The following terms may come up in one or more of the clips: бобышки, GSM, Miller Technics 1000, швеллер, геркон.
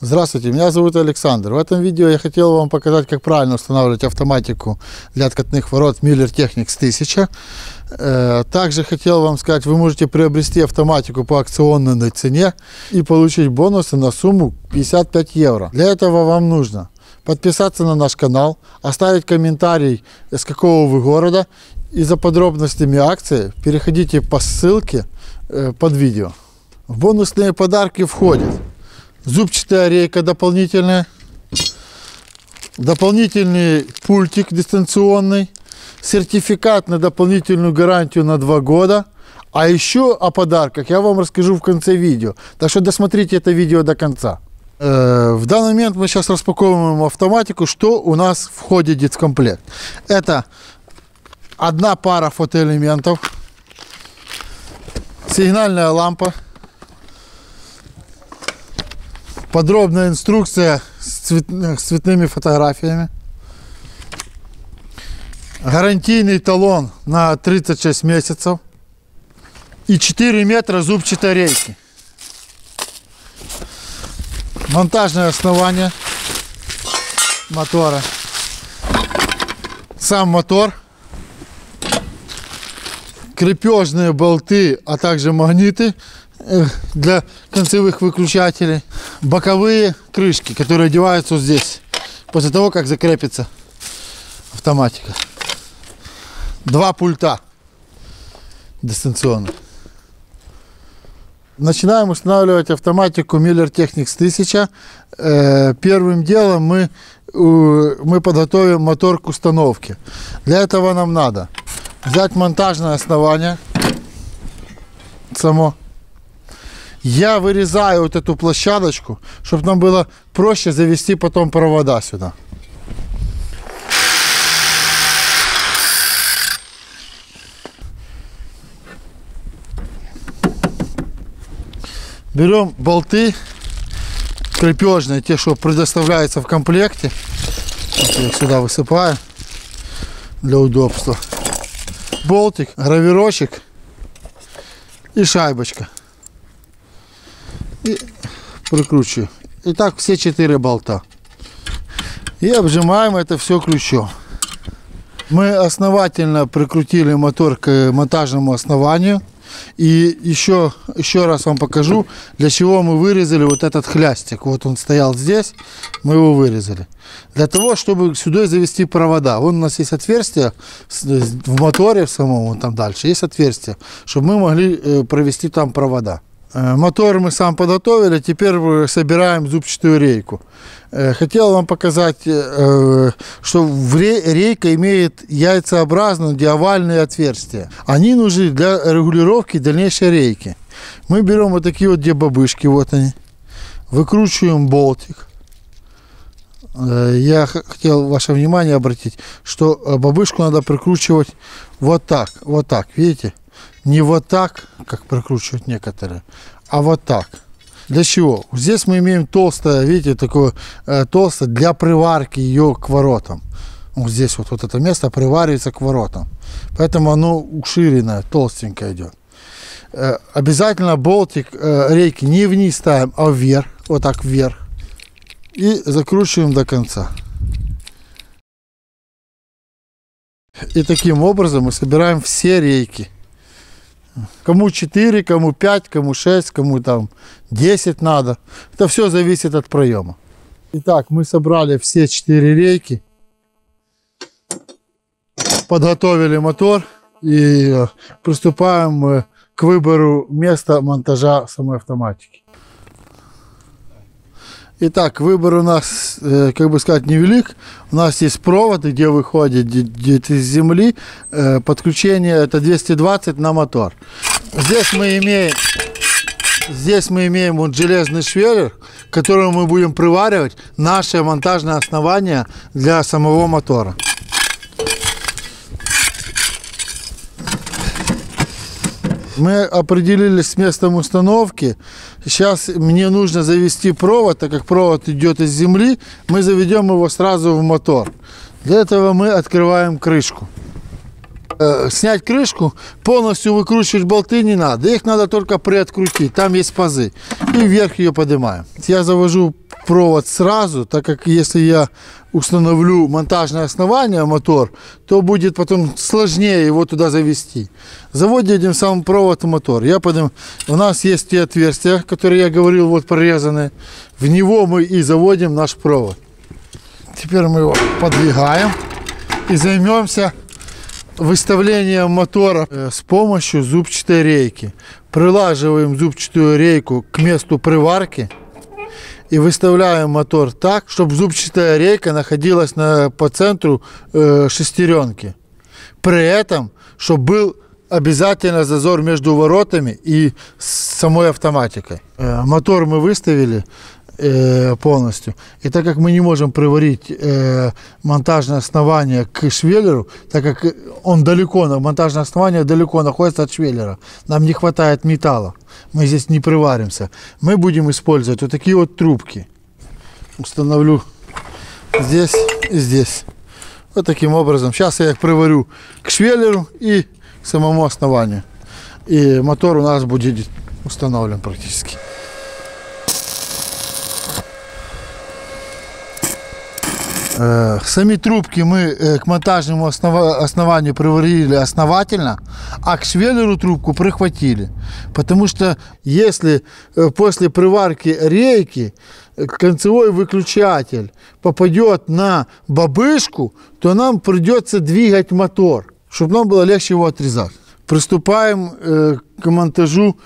Здравствуйте, меня зовут Александр. В этом видео я хотел вам показать, как правильно устанавливать автоматику для откатных ворот Miller Technics 1000. Также хотел вам сказать, вы можете приобрести автоматику по акционной цене и получить бонусы на сумму 55 евро. Для этого вам нужно подписаться на наш канал, оставить комментарий, с какого вы города, и за подробностями акции переходите по ссылке под видео. В бонусные подарки входит зубчатая рейка дополнительная, дополнительный пультик дистанционный, сертификат на дополнительную гарантию на 2 года. А еще о подарках я вам расскажу в конце видео, так что досмотрите это видео до конца. В данный момент мы сейчас распаковываем автоматику, что у нас входит в комплект. Это одна пара фотоэлементов, сигнальная лампа, подробная инструкция с цветными фотографиями, гарантийный талон на 36 месяцев и 4 метра зубчатой рейки. Монтажное основание мотора, сам мотор, крепежные болты, а также магниты для концевых выключателей, боковые крышки, которые одеваются вот здесь, после того, как закрепится автоматика. 2 пульта дистанционно. Начинаем устанавливать автоматику Miller Technics 1000. Первым делом мы подготовим мотор к установке. Для этого нам надо взять монтажное основание само. Я вырезаю вот эту площадочку, чтобы нам было проще завести потом провода сюда. Берем болты крепежные, те, что предоставляются в комплекте. Я их сюда высыпаю для удобства. Болтик, гравирочек и шайбочка. И прикручиваю. И так все 4 болта. И обжимаем это все ключом. Мы основательно прикрутили мотор к монтажному основанию. И еще раз вам покажу, для чего мы вырезали вот этот хлястик. Вот он стоял здесь, мы его вырезали. Для того, чтобы сюда завести провода. Вон у нас есть отверстие в моторе в самом, вон там дальше есть отверстие, чтобы мы могли провести там провода. Мотор мы сам подготовили, теперь собираем зубчатую рейку. Хотел вам показать, что рейка имеет яйцеобразные диавальные отверстия. Они нужны для регулировки дальнейшей рейки. Мы берем вот такие вот дебобышки, вот они. Выкручиваем болтик. Я хотел ваше внимание обратить, что бобышку надо прикручивать вот так, видите? Не вот так, как прикручивают некоторые, а вот так. Для чего? Здесь мы имеем толстое, видите, такое толстое для приварки ее к воротам. Вот здесь вот это место приваривается к воротам. Поэтому оно уширенное, толстенькое идет. Обязательно болтик рейки не вниз ставим, а вверх. Вот так вверх. И закручиваем до конца. И таким образом мы собираем все рейки. Кому 4, кому 5, кому 6, кому там 10 надо. Это все зависит от проема. Итак, мы собрали все 4 рейки. Подготовили мотор и приступаем к выбору места монтажа самой автоматики. Итак, выбор у нас, как бы сказать, невелик. У нас есть провод, где выходит из земли. Подключение это 220 на мотор. Здесь мы имеем вот железный швеллер, к которому мы будем приваривать наше монтажное основание для самого мотора. Мы определились с местом установки. Сейчас мне нужно завести провод, так как провод идет из земли, мы заведем его сразу в мотор. Для этого мы открываем крышку. Снять крышку, полностью выкручивать болты не надо. Их надо только приоткрутить, там есть пазы. И вверх ее поднимаем. Я завожу провод сразу, так как если я установлю монтажное основание, мотор, то будет потом сложнее его туда завести. Заводим сам провод в мотор. Я потом, у нас есть те отверстия, которые я говорил, вот прорезаны. В него мы и заводим наш провод. Теперь мы его подвигаем и займемся выставлением мотора с помощью зубчатой рейки. Прилаживаем зубчатую рейку к месту приварки и выставляем мотор так, чтобы зубчатая рейка находилась по центру шестеренки. При этом, чтобы был обязательно зазор между воротами и самой автоматикой. Мотор мы выставили полностью. И так как мы не можем приварить монтажное основание к швеллеру, так как он далеко, монтажное основание далеко находится от швеллера, нам не хватает металла, мы здесь не приваримся, мы будем использовать вот такие вот трубки. Установлю здесь и здесь. Вот таким образом. Сейчас я их приварю к швеллеру и к самому основанию. И мотор у нас будет установлен практически. Сами трубки мы к монтажному основанию приварили основательно, а к швеллеру трубку прихватили. Потому что если после приварки рейки концевой выключатель попадет на бобышку, то нам придется двигать мотор, чтобы нам было легче его отрезать. Приступаем к монтажу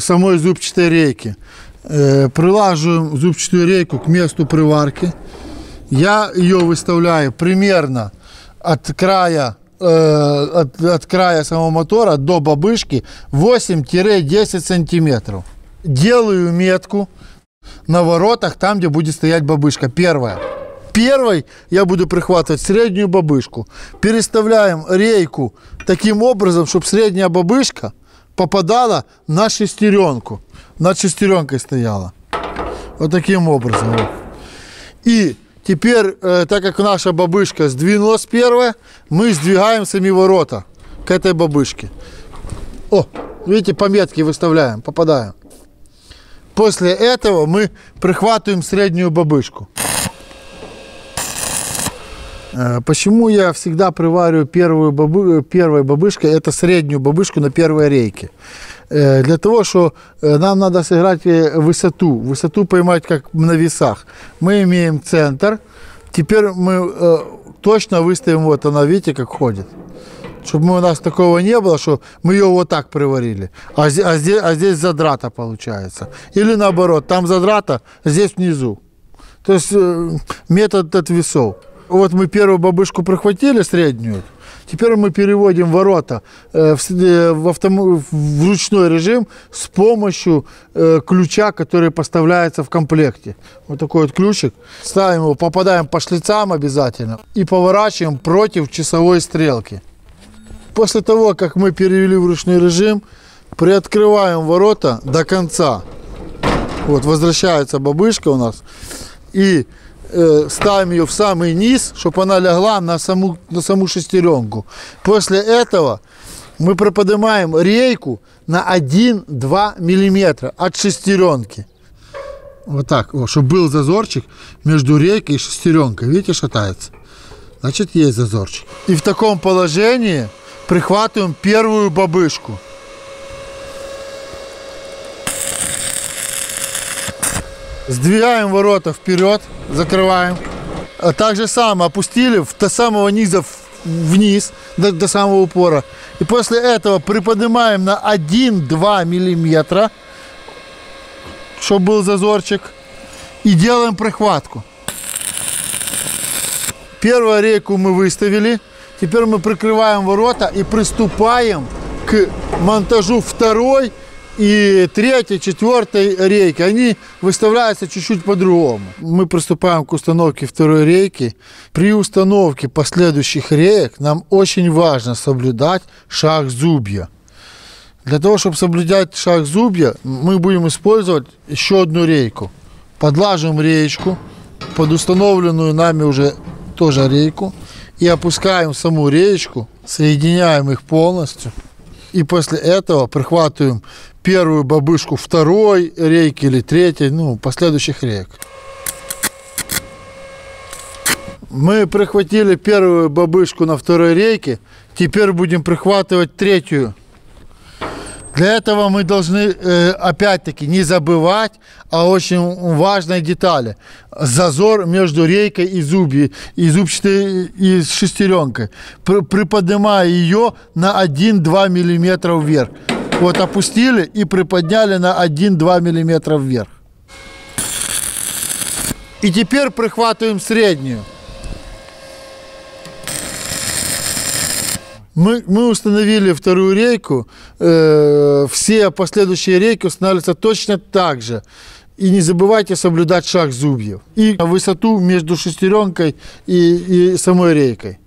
самой зубчатой рейки. Прилаживаем зубчатую рейку к месту приварки. Я ее выставляю примерно от края самого мотора до бобышки 8-10 сантиметров. Делаю метку на воротах, там, где будет стоять бобышка. Первой я буду прихватывать среднюю бобышку. Переставляем рейку таким образом, чтобы средняя бобышка попадала на шестеренку. Над шестеренкой стояла. Вот таким образом. И теперь, так как наша бобышка сдвинулась первая, мы сдвигаем сами ворота к этой бобышке. О, видите, по метке выставляем, попадаем. После этого мы прихватываем среднюю бобышку. Почему я всегда привариваю первой бобышкой, это среднюю бобышку на первой рейке? Для того, что нам надо сыграть высоту поймать как на весах. Мы имеем центр, теперь мы точно выставим, вот она, видите, как ходит. Чтобы у нас такого не было, что мы ее вот так приварили, а здесь задрата получается. Или наоборот, там задрата, здесь внизу. То есть метод от весов. Вот мы первую бобышку прихватили, среднюю. Теперь мы переводим ворота в ручной режим с помощью ключа, который поставляется в комплекте. Вот такой вот ключик. Ставим его, попадаем по шлицам обязательно и поворачиваем против часовой стрелки. После того, как мы перевели в ручной режим, приоткрываем ворота до конца. Вот возвращается бобышка у нас. И ставим ее в самый низ, чтобы она легла на саму шестеренку. После этого мы приподнимаем рейку на 1-2 мм от шестеренки. Вот так, вот, чтобы был зазорчик между рейкой и шестеренкой. Видите, шатается. Значит, есть зазорчик. И в таком положении прихватываем первую бобышку. Сдвигаем ворота вперед, закрываем. А так же самое опустили до самого низа вниз, до самого упора. И после этого приподнимаем на 1-2 мм, чтобы был зазорчик. И делаем прихватку. Первую рейку мы выставили. Теперь мы прикрываем ворота и приступаем к монтажу второй и третьей, четвертой рейки. Они выставляются чуть-чуть по-другому. Мы приступаем к установке второй рейки. При установке последующих реек нам очень важно соблюдать шаг зубья. Для того, чтобы соблюдать шаг зубья, мы будем использовать еще одну рейку. Подлаживаем реечку под установленную нами уже тоже рейку и опускаем саму реечку, соединяем их полностью. И после этого прихватываем первую бобышку второй рейки или третьей, последующих реек. Мы прихватили первую бобышку на второй рейке. Теперь будем прихватывать третью. Для этого мы должны, опять-таки, не забывать о очень важной детали. Зазор между рейкой и зубчатой и шестеренкой. Приподнимая ее на 1-2 мм вверх. Вот опустили и приподняли на 1-2 мм вверх. И теперь прихватываем среднюю. Мы установили вторую рейку, все последующие рейки устанавливаются точно так же. И не забывайте соблюдать шаг зубьев и высоту между шестеренкой и самой рейкой.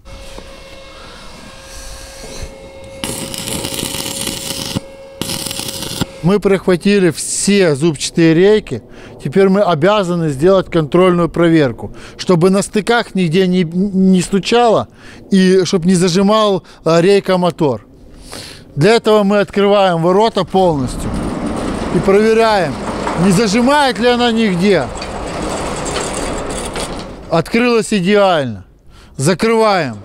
Мы прихватили все зубчатые рейки, теперь мы обязаны сделать контрольную проверку, чтобы на стыках нигде не стучало и чтобы не зажимал рейка мотор. Для этого мы открываем ворота полностью и проверяем, не зажимает ли она нигде. Открылась идеально. Закрываем.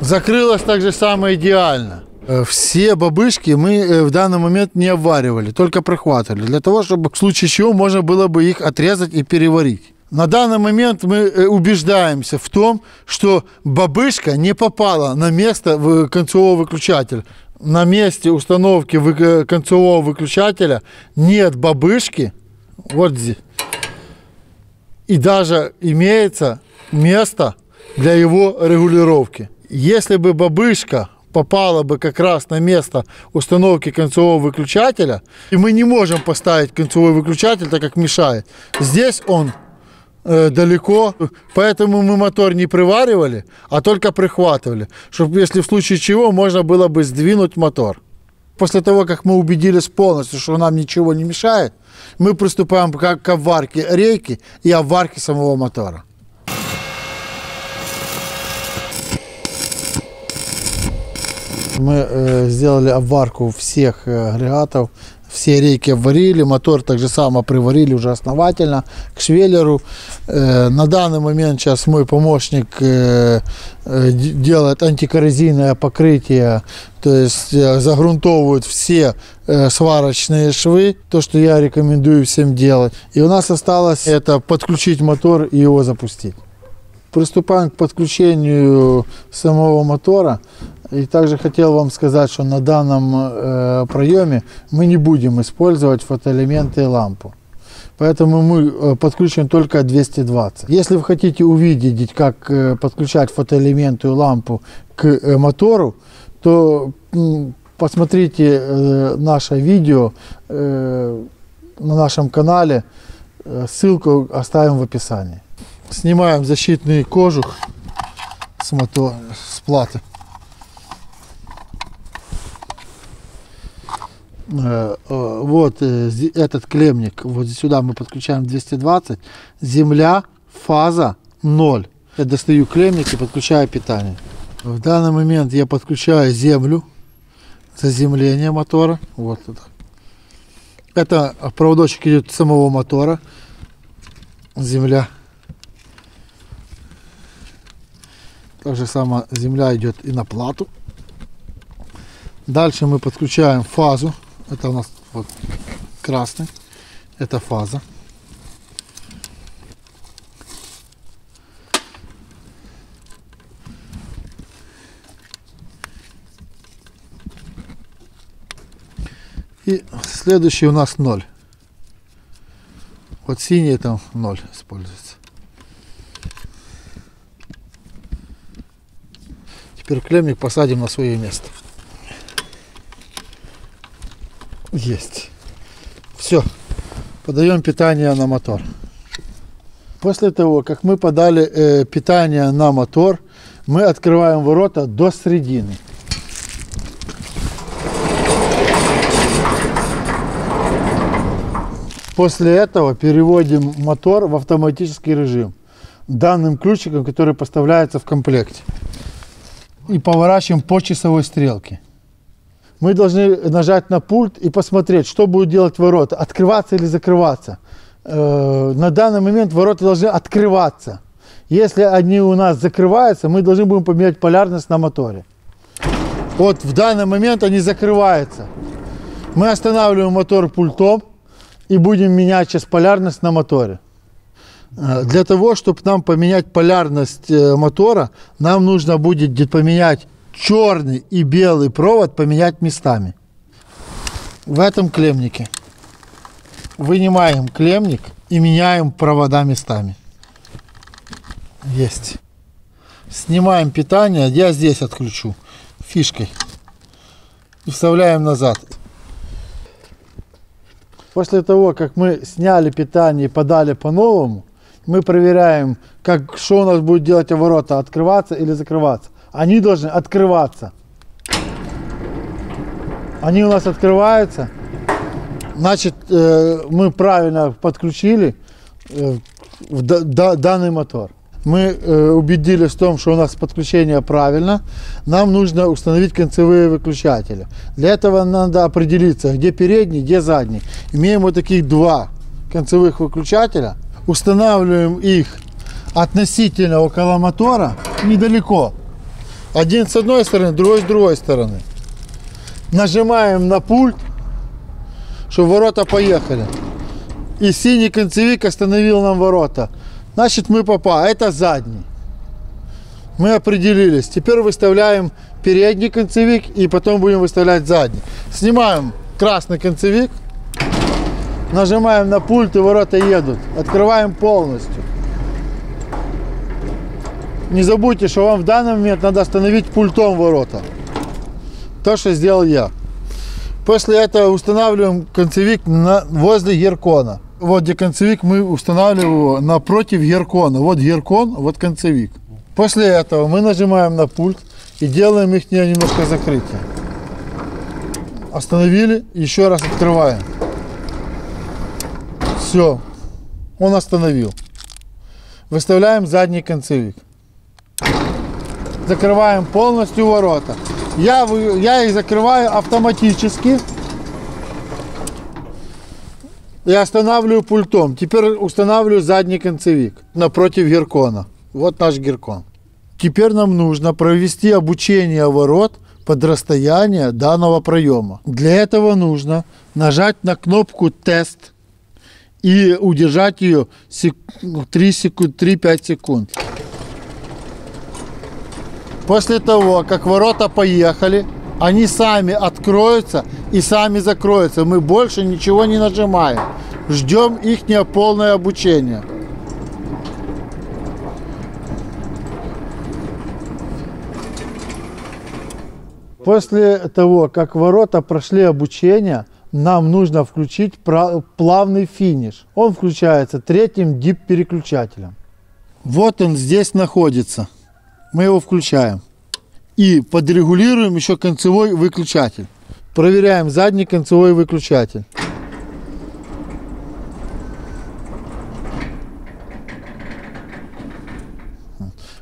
Закрылась так же самое идеально. Все бобышки мы в данный момент не обваривали, только прихватывали, для того, чтобы в случае чего можно было бы их отрезать и переварить. На данный момент мы убеждаемся в том, что бобышка не попала на место концевого выключателя. На месте установки концевого выключателя нет бобышки, вот здесь, и даже имеется место для его регулировки. Если бы бобышка попала бы как раз на место установки концевого выключателя, и мы не можем поставить концевой выключатель, так как мешает. Здесь он далеко, поэтому мы мотор не приваривали, а только прихватывали, чтобы, если в случае чего, можно было бы сдвинуть мотор. После того, как мы убедились полностью, что нам ничего не мешает, мы приступаем к обварке рейки и обварке самого мотора. Мы сделали обварку всех агрегатов, все рейки обварили, мотор так же само приварили уже основательно к швеллеру. На данный момент сейчас мой помощник делает антикоррозийное покрытие, то есть загрунтовывает все сварочные швы, то, что я рекомендую всем делать. И у нас осталось это подключить мотор и его запустить. Приступаем к подключению самого мотора. И также хотел вам сказать, что на данном проеме мы не будем использовать фотоэлементы и лампу. Поэтому мы подключим только 220. Если вы хотите увидеть, как подключать фотоэлементы и лампу к мотору, то посмотрите наше видео на нашем канале. Ссылку оставим в описании. Снимаем защитный кожух с платы. Вот этот клеммник, вот сюда мы подключаем 220, земля, фаза 0. Я достаю клеммник и подключаю питание. В данный момент я подключаю землю, заземление мотора. Вот это. Это проводочек идет с самого мотора, земля. Так же самое земля идет и на плату. Дальше мы подключаем фазу. Это у нас вот красный. Это фаза. И следующий у нас 0. Вот синий там 0 используется. Теперь клеммник посадим на свое место. Есть. Все. Подаем питание на мотор. После того, как мы подали питание на мотор, мы открываем ворота до середины. После этого переводим мотор в автоматический режим данным ключиком, который поставляется в комплекте. И поворачиваем по часовой стрелке. Мы должны нажать на пульт и посмотреть, что будет делать ворота, открываться или закрываться. на данный момент ворота должны открываться. Если одни у нас закрываются, мы должны будем поменять полярность на моторе. Вот в данный момент они закрываются. Мы останавливаем мотор пультом и будем менять сейчас полярность на моторе. Для того, чтобы нам поменять полярность мотора, нам нужно будет поменять черный и белый провод, поменять местами. В этом клеммнике вынимаем клеммник и меняем провода местами. Есть. Снимаем питание, я здесь отключу фишкой и вставляем назад. После того, как мы сняли питание и подали по-новому, мы проверяем, как, что у нас будет делать ворота, открываться или закрываться. Они должны открываться. Они у нас открываются, значит, мы правильно подключили данный мотор. Мы убедились в том, что у нас подключение правильно. Нам нужно установить концевые выключатели. Для этого надо определиться, где передний, где задний. Имеем вот таких два концевых выключателя. Устанавливаем их относительно около мотора, недалеко. Один с одной стороны, другой с другой стороны. Нажимаем на пульт, чтобы ворота поехали. И синий концевик остановил нам ворота. Значит, мы попали. Это задний. Мы определились. Теперь выставляем передний концевик и потом будем выставлять задний. Снимаем красный концевик. Нажимаем на пульт и ворота едут. Открываем полностью. Не забудьте, что вам в данный момент надо остановить пультом ворота. То, что сделал я. После этого устанавливаем концевик возле геркона. Вот где концевик, мы устанавливаем его напротив геркона. Вот геркон, вот концевик. После этого мы нажимаем на пульт и делаем их немножко закрытие. Остановили, еще раз открываем. Все, он остановил. Выставляем задний концевик. Закрываем полностью ворота. Я их закрываю автоматически. Я останавливаю пультом. Теперь устанавливаю задний концевик напротив геркона. Вот наш геркон. Теперь нам нужно провести обучение ворот под расстояние данного проема. Для этого нужно нажать на кнопку «Тест» и удержать ее 3-5 секунд. После того, как ворота поехали, они сами откроются и сами закроются. Мы больше ничего не нажимаем. Ждем их полное обучение. После того, как ворота прошли обучение, нам нужно включить плавный финиш. Он включается третьим дип-переключателем. Вот он здесь находится. Мы его включаем и подрегулируем еще концевой выключатель. Проверяем задний концевой выключатель.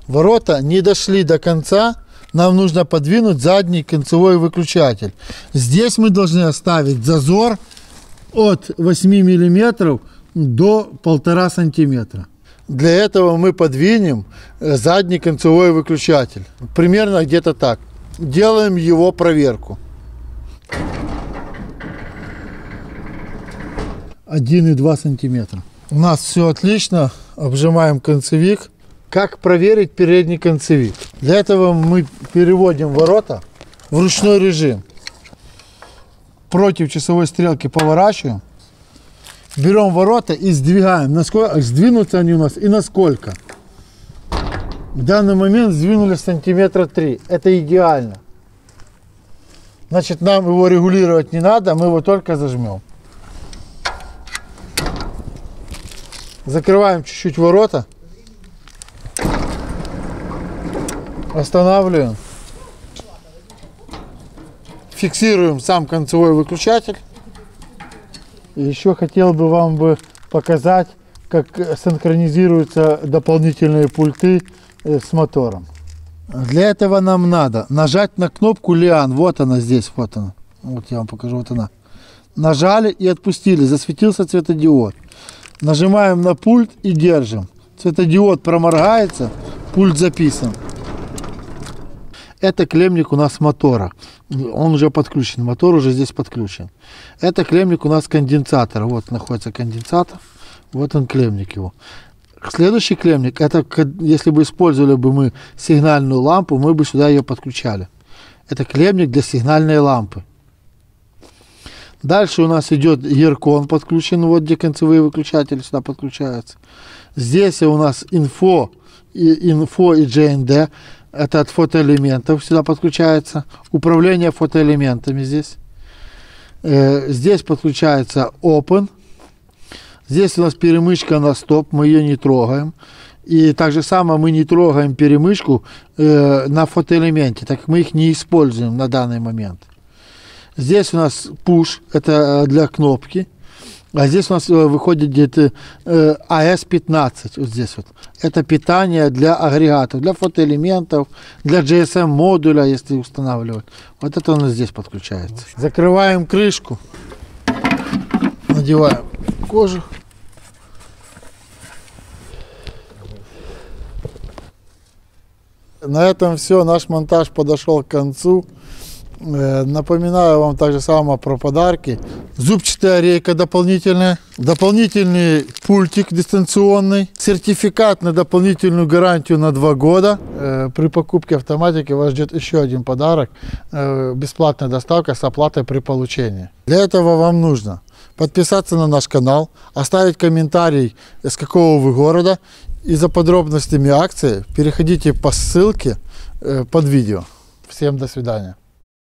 Ворота не дошли до конца, нам нужно подвинуть задний концевой выключатель. Здесь мы должны оставить зазор от 8 мм до 1,5 см. Для этого мы подвинем задний концевой выключатель. Примерно где-то так. Делаем его проверку. 1,2 сантиметра. У нас все отлично. Обжимаем концевик. Как проверить передний концевик? Для этого мы переводим ворота в ручной режим. Против часовой стрелки поворачиваем. Берем ворота и сдвигаем, насколько сдвинутся они у нас и насколько. В данный момент сдвинули сантиметра 3. Это идеально. Значит, нам его регулировать не надо, мы его только зажмем. Закрываем чуть-чуть ворота. Останавливаем. Фиксируем сам концевой выключатель. И еще хотел бы вам показать, как синхронизируются дополнительные пульты с мотором. Для этого нам надо нажать на кнопку «Лиан». Вот она здесь, вот она. Вот я вам покажу, вот она. Нажали и отпустили, засветился светодиод. Нажимаем на пульт и держим. Светодиод проморгается, пульт записан. Это клеммник у нас мотора. Он уже подключен, мотор уже здесь подключен. Это клеммник у нас конденсатора. Вот находится конденсатор. Вот он, клеммник его. Следующий клеммник, это если бы использовали бы мы сигнальную лампу, мы бы сюда ее подключали. Это клеммник для сигнальной лампы. Дальше у нас идет яркон подключен, вот где концевые выключатели сюда подключаются. Здесь у нас инфо и GND, это от фотоэлементов сюда подключается. Управление фотоэлементами здесь. Здесь подключается Open. Здесь у нас перемычка на стоп, мы ее не трогаем. И так же самое мы не трогаем перемычку на фотоэлементе, так как мы их не используем на данный момент. Здесь у нас push, это для кнопки. А здесь у нас выходит где-то AS15, вот здесь вот. Это питание для агрегатов, для фотоэлементов, для GSM модуля, если устанавливать. Вот это у нас здесь подключается. Закрываем крышку. Надеваем кожух. На этом все, наш монтаж подошел к концу. Напоминаю вам также самое про подарки. Зубчатая рейка дополнительная, дополнительный пультик дистанционный, сертификат на дополнительную гарантию на 2 года. При покупке автоматики вас ждет еще один подарок. Бесплатная доставка с оплатой при получении. Для этого вам нужно подписаться на наш канал, оставить комментарий, с какого вы города. И за подробностями акции переходите по ссылке под видео. Всем до свидания.